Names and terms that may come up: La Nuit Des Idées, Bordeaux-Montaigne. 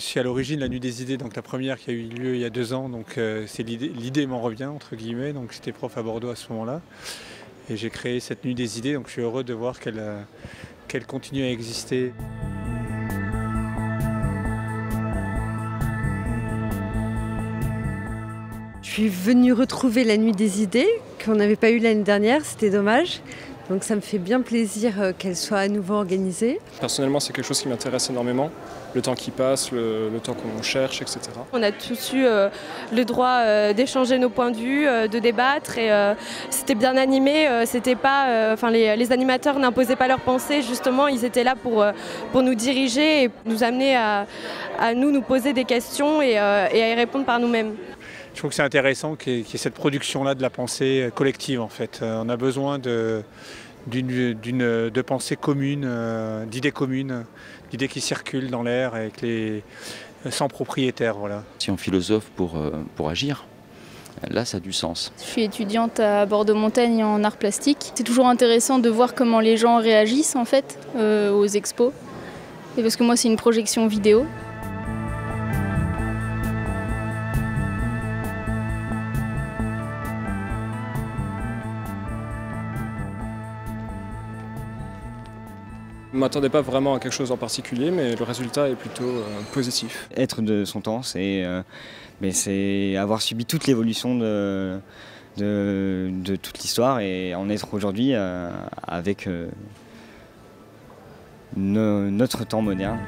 Je suis à l'origine de la Nuit des Idées, donc la première qui a eu lieu il y a 2 ans, donc c'est l'idée m'en revient, entre guillemets, donc j'étais prof à Bordeaux à ce moment-là, et j'ai créé cette Nuit des Idées, donc je suis heureux de voir qu'elle continue à exister. Je suis venue retrouver la Nuit des Idées, qu'on n'avait pas eu l'année dernière, c'était dommage. Donc ça me fait bien plaisir qu'elle soit à nouveau organisée. Personnellement, c'est quelque chose qui m'intéresse énormément. Le temps qui passe, le temps qu'on cherche, etc. On a tous eu le droit d'échanger nos points de vue, de débattre. Et c'était bien animé. C'était pas, les animateurs n'imposaient pas leurs pensées. Justement, ils étaient là pour nous diriger et nous amener à nous poser des questions et à y répondre par nous-mêmes. Je trouve que c'est intéressant qu'il y ait cette production-là de la pensée collective, en fait. On a besoin de pensées communes, d'idées communes, d'idées qui circulent dans l'air avec sans propriétaires, voilà. Si on philosophe pour agir, là ça a du sens. Je suis étudiante à Bordeaux-Montaigne en art plastique. C'est toujours intéressant de voir comment les gens réagissent, en fait, aux expos. Et parce que moi c'est une projection vidéo. Je ne m'attendais pas vraiment à quelque chose en particulier, mais le résultat est plutôt positif. Être de son temps, c'est avoir subi toute l'évolution de toute l'histoire et en être aujourd'hui avec notre temps moderne.